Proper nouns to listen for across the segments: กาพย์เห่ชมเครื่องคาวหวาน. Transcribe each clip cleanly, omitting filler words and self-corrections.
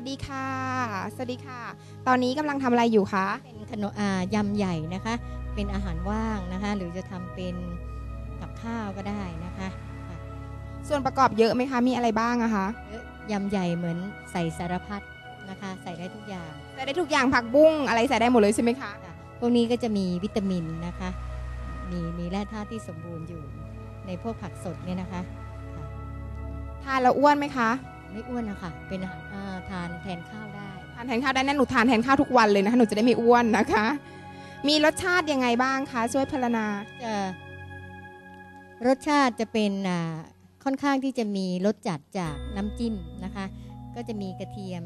วัสดีค่ะตอนนี้กำลังทำอะไรอยู่คะเป็นขนมยำใหญ่นะคะเป็นอาหารว่างนะคะหรือจะทำเป็นกับข้าวก็ได้นะคะส่วนประกอบเยอะไหมคะมีอะไรบ้างอะคะยำใหญ่เหมือนใส่สารพัดนะคะใส่ได้ทุกอย่างผักบุ้งอะไรใส่ได้หมดเลยใช่ไหมคะพวกนี้ก็จะมีวิตามินนะคะมีแร่ธาตุที่สมบูรณ์อยู่ในพวกผักสดเนี่ยนะคะทานแล้วอ้วนไหมคะไม่อ้วนนะคะเป็นอาหารทานแทนข้าวได้นั่นหนูทานแทนข้าวทุกวันเลยนะคะหนูจะได้ไม่อ้วนนะคะมีรสชาติยังไงบ้างคะช่วยพรรณนาจะรสชาติจะเป็นค่อนข้างที่จะมีรสจัดจากน้ำจิ้มนะคะก็จะมีกระเทียม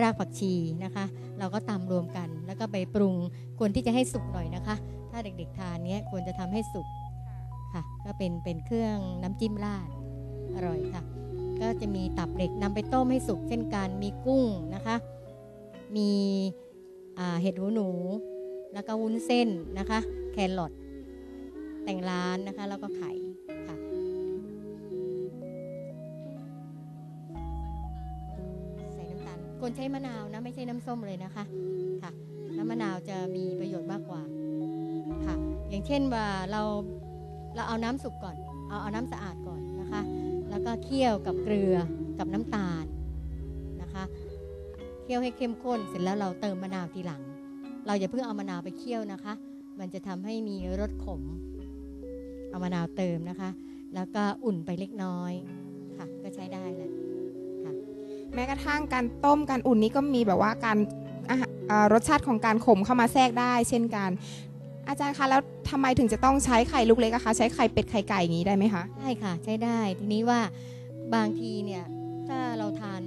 รากผักชีนะคะเราก็ตำรวมกันแล้วก็ไปปรุงควรที่จะให้สุกหน่อยนะคะถ้าเด็กๆทานเนี้ยควรจะทำให้สุกค่ะก็เป็นเครื่องน้ำจิ้มราดอร่อยค่ะก็จะมีตับเด็กนำไปต้มให้สุกเช่นกันมีกุ้งนะคะมีเห็ดหูหนูแล้วก็วุ้นเส้นนะคะแครอทแต่งร้านนะคะแล้วก็ไข่ค่ะใส่น้ำตาลควรใช้มะนาวนะไม่ใช่น้ำส้มเลยนะคะค่ะน้ำมะนาวจะมีประโยชน์มากกว่าค่ะอย่างเช่นว่าเราเอาน้ำสุกก่อนเอาน้ำสะอาดก่อนนะคะแล้วก็เคี่ยวกับเกลือกับน้ำตาลนะคะเคี่ยวให้เข้มข้นเสร็จแล้วเราเติมมะนาวทีหลังเราอย่าเพิ่งเอามะนาวไปเคี่ยวนะคะมันจะทำให้มีรสขมเอามะนาวเติมนะคะแล้วก็อุ่นไปเล็กน้อยค่ะก็ใช้ได้เลยค่ะแม้กระทั่งการต้มการอุ่นนี้ก็มีแบบว่าการรสชาติของการขมเข้ามาแทรกได้เช่นกันอาจารย์คะแล้วทำไมถึงจะต้องใช้ไข่ลูกเล็กคะใช้ไข่เป็ดไข่ไก่อย่างนี้ได้ไหมคะใช่ค่ะใช้ได้ทีนี้ว่าบางทีเนี่ยถ้าเราทาน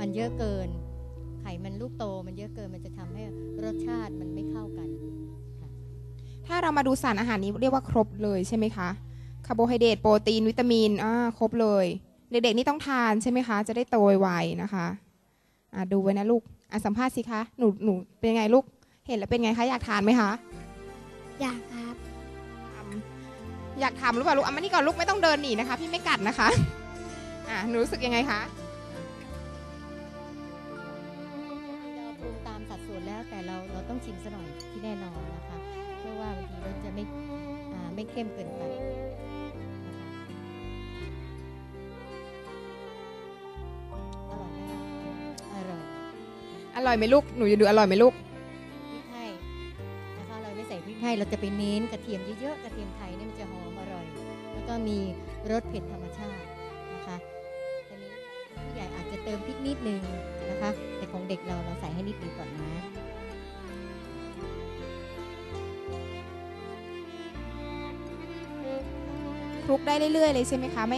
มันเยอะเกินไข่มันลูกโตมันเยอะเกินมันจะทำให้รสชาติมันไม่เข้ากันถ้าเรามาดูสารอาหารนี้เรียกว่าครบเลยใช่ไหมคะคาร์โบไฮเดรตโปรตีนวิตามินครบเลยเด็กๆนี่ต้องทานใช่ไหมคะจะได้โตไวๆนะคะดูไว้นะลูกสัมภาษณ์สิคะหนูเป็นไงลูกเห็นแล้วเป็นไงคะอยากทานไหมคะอยากครับอยากทำหรือเปล่าลูกมานี่ก่อนลูกไม่ต้องเดินหนีนะคะพี่ไม่กัดนะคะหนูรู้สึกยังไงคะเราปรุงตามสัดส่วนแล้วแต่เราต้องชิมซะหน่อยที่แน่นอนนะคะเพราะว่าบางทีมันจะไม่เข้มเกินไปอร่อยไหมลูกหนูจะดูอร่อยไหมลูกให้เราจะไปเน้นกระเทียมเยอะๆกระเทียมไทยเนี่ยมันจะหอมอร่อยแล้วก็มีรสเผ็ดธรรมชาตินะคะอันนี้ผู้ใหญ่อาจจะเติมพริกนิดนึงนะคะแต่ของเด็กเราใส่ให้นิดนึงก่อนนะคลุกได้เรื่อยๆเลยใช่ไหมคะไ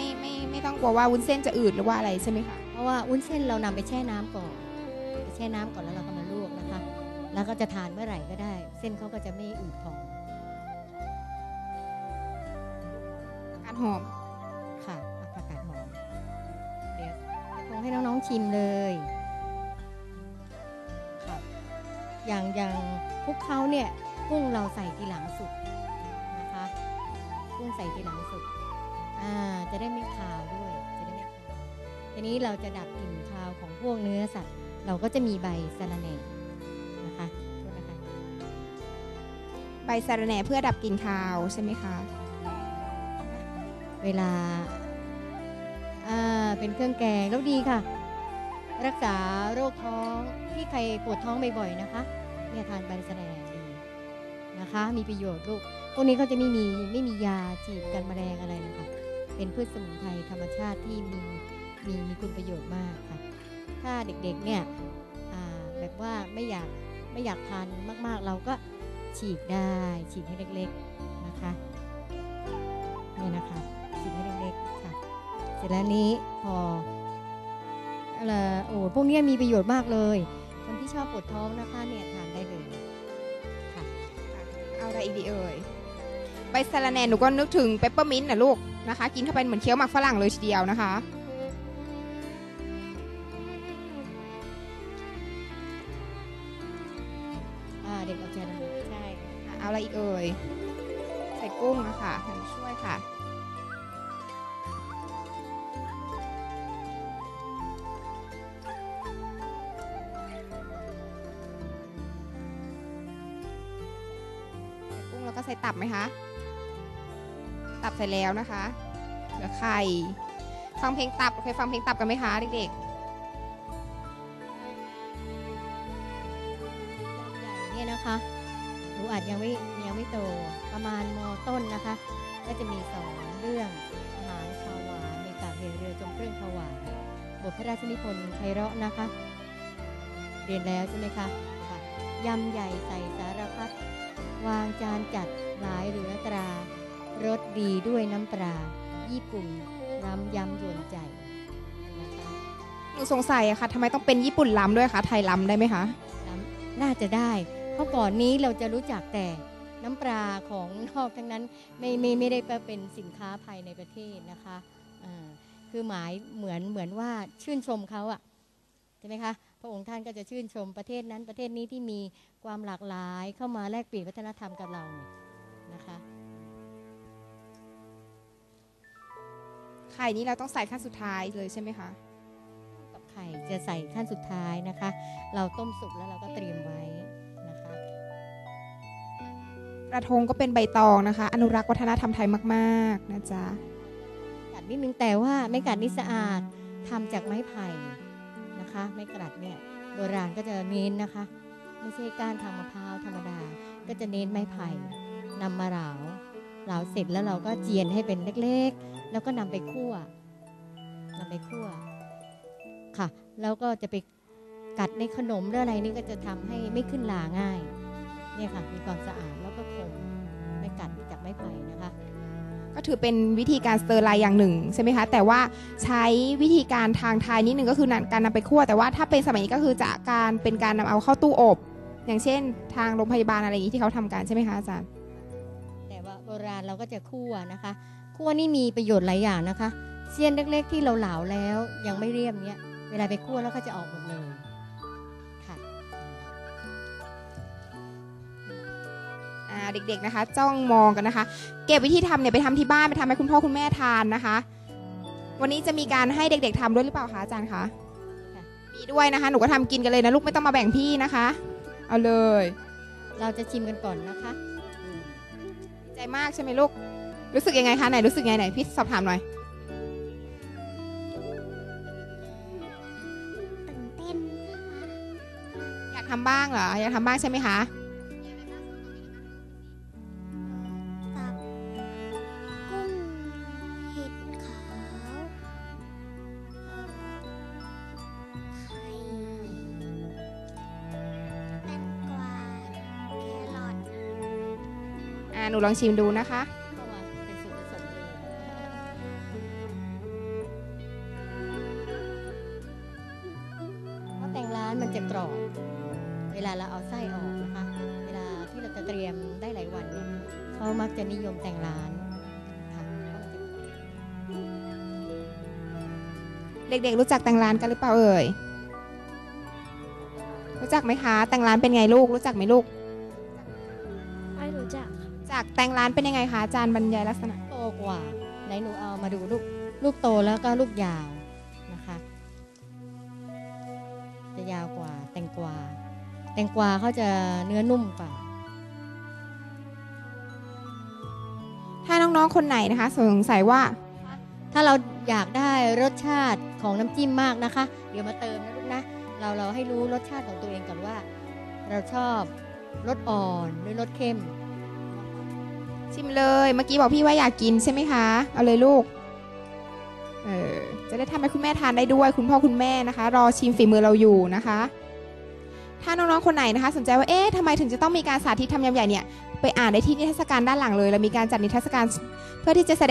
ม่ต้องกลัวว่าวุ้นเส้นจะอืดหรือว่าอะไรใช่ไหมคะเพราะว่าวุ้นเส้นเรานำไปแช่น้ำก่อนแล้วเราก็มาลวกนะคะแล้วก็จะทานเมื่อไหร่ก็ได้เส้นเขาก็จะไม่อืดพองผักหอมค่ะผักหอมเดี๋ยวจะลองให้น้องๆชิมเลยค่ะอย่างพวกเขาเนี่ยกุ้งเราใส่ทีหลังสุดนะคะกุ้งใส่ทีหลังสุดจะได้ไม่คาวด้วยทีนี้เราจะดับกลิ่นคาวของพวกเนื้อสัตว์เราก็จะมีใบสะระแหน่ใบสะระแหน่เพื่อดับกลิ่นคาวใช่ไหมคะเวลาเป็นเครื่องแกงแล้วดีค่ะรักษาโรคท้องที่ใครปวดท้องบ่อยๆนะคะเนี่ยทานใบสะระแหน่ดีนะคะมีประโยชน์ลูกพวกนี้เขาจะไม่มียาฉีดกันแมลงอะไรนะคะเป็นพืชสมุนไพรธรรมชาติที่มีคุณประโยชน์มากค่ะถ้าเด็กๆเนี่ยแบบว่าไม่อยากทานมากๆเราก็ฉีกได้ฉีกให้เล็กๆนะคะเนี่ยนะคะฉีกให้เล็กๆค่ะเสร็จแล้วนี้พอ อะไรโอ้พวกนี้มีประโยชน์มากเลยคนที่ชอบปวดท้องนะคะเนี่ยทานได้เลยค่ะเอาอะไรอีกดีเอ่ยใบสะระแหน่หนูก็นึกถึงเปปเปอร์มินต์นะลูกนะคะกินเข้าไปเหมือนเคี้ยวหมากฝรั่งเลยทีเดียวนะคะเด็กเอาใจนะใช่เอาอะไรอีกเอ่ยใส่กุ้งนะคะท่านช่วยค่ะกุ้งแล้วก็ใส่ตับไหมคะตับใส่แล้วนะคะเหลือไข่ฟังเพลงตับเคยฟังเพลงตับกันไหมคะเด็กๆเนี่ยนะคะหนูอาจยังไม่โตประมาณม.ต้นนะคะก็จะมี2เรื่องอาหารคาวหวานมีกาบเรือจมเครื่องคาวหวานบทพระราชนิพนธ์ไพเราะนะคะเรียนแล้วใช่ไหมคะยำใหญ่ใส่สารพัดวางจานจัดหลายเหลือตรารสดีด้วยน้ำปลาญี่ปุ่นล้ำยำยวนใจนะคะหนูสงสัยอะค่ะทำไมต้องเป็นญี่ปุ่นล้ำด้วยคะไทยล้ำได้ไหมคะล้ำน่าจะได้เพราะก่อนนี้เราจะรู้จักแต่น้ำปลาของนอกทั้งนั้นไม่ได้เป็นสินค้าภายในประเทศนะคะคือหมายเหมือนว่าชื่นชมเขาอะใช่ไหมคะพระองค์ท่านก็จะชื่นชมประเทศนั้นประเทศนี้ที่มีความหลากหลายเข้ามาแลกเปลี่ยนวัฒนธรรมกับเรานะคะไข่นี้เราต้องใส่ขั้นสุดท้ายเลยใช่ไหมคะกับไข่จะใส่ขั้นสุดท้ายนะคะเราต้มสุกแล้วเราก็เตรียมไว้นะคะกระทงก็เป็นใบตองนะคะอนุรักษ์วัฒนธรรมไทยมากๆนะจ๊ะกัดนิดนึงแต่ว่าไม่กัดนี่สะอาดทำจากไม้ไผ่นะคะไม้กลัดเนี่ยโบราณก็จะเน้นนะคะไม่ใช่การทำมะพร้าวธรรมดาก็จะเน้นไม้ไผ่นำมาเหลาเสร็จแล้วเราก็เจียนให้เป็นเล็กๆแล้วก็นำไปคั่วค่ะแล้วก็จะไปกัดในขนมหรืออะไรนี่ก็จะทำให้ไม่ขึ้นลาง่ายเนี่ยค่ะมีความสะอาดแล้วก็คงไม่กัดจากไม้ไผ่นะคะก็ถือเป็นวิธีการสเตอร์ไลน์อย่างหนึ่งใช่ไหมคะแต่ว่าใช้วิธีการทางไทยนิดหนึ่งก็คือการนำไปคั่วแต่ว่าถ้าเป็นสมัยนี้ก็คือจะการนำเอาเข้าตู้อบอย่างเช่นทางโรงพยาบาลอะไรอย่างนี้ที่เขาทำกันใช่ไหมคะอาจารย์แต่ว่าโบราณเราก็จะคั่วนะคะคั่วนี่มีประโยชน์หลายอย่างนะคะเสี้ยนเล็กๆที่เราเหลาแล้วยังไม่เรียบเนี้ยเวลาไปคั่วแล้วก็จะออกหมดเลยค่ะเด็กๆนะคะจ้องมองกันนะคะเก็บวิธีทำเนี่ยไปทำที่บ้านไปทำให้คุณพ่อคุณแม่ทานนะคะวันนี้จะมีการให้เด็กๆทำด้วยหรือเปล่าคะอาจารย์คะมีด้วยนะคะหนูก็ทำกินกันเลยนะลูกไม่ต้องมาแบ่งพี่นะคะเอาเลยเราจะชิมกันก่อนนะคะใจมากใช่ไหมลูกรู้สึกยังไงคะไหนรู้สึกไงไหนพี่สอบถามหน่อยตื่นเต้นอยากทำบ้างเหรออยากทำบ้างใช่ไหมคะหนูลองชิมดูนะคะเพราะแตงร้านมันจะกรอบเวลาเราเอาไส้ออกนะคะเวลาที่เราจะเตรียมได้หลายวันเนี่ยเขามักจะนิยมแตงร้านค่ะเด็กๆรู้จักแตงร้านกันหรือเปล่าเอ่ยรู้จักไหมคะแตงร้านเป็นไงลูกรู้จักไหมลูกจากแตงร้านเป็นยังไงคะอาจารย์บรรยายลักษณะโตกว่าไหนหนูเอามาดูลูกโตแล้วก็ลูกยาวนะคะจะยาวกว่าแตงกวาเขาจะเนื้อนุ่มกว่าถ้าน้องๆคนไหนนะคะสงสัยว่าถ้าเราอยากได้รสชาติของน้ำจิ้มมากนะคะเดี๋ยวมาเติมนะลูกนะเราให้รู้รสชาติของตัวเองก่อนว่าเราชอบรสอ่อนหรือรสเข้มชิมเลยเมื่อกี้บอกพี่ว่าอยากกินใช่ไหมคะเอาเลยลูกจะได้ทำให้คุณแม่ทานได้ด้วยคุณพ่อคุณแม่นะคะรอชิมฝีมือเราอยู่นะคะถ้าน้องๆคนไหนนะคะสนใจว่าเอ๊ะทำไมถึงจะต้องมีการสาธิตทำยำใหญ่เนี่ยไปอ่านได้ที่นิทรรศการด้านหลังเลยเรามีการจัดนิทรรศการเพื่อที่จะแสดง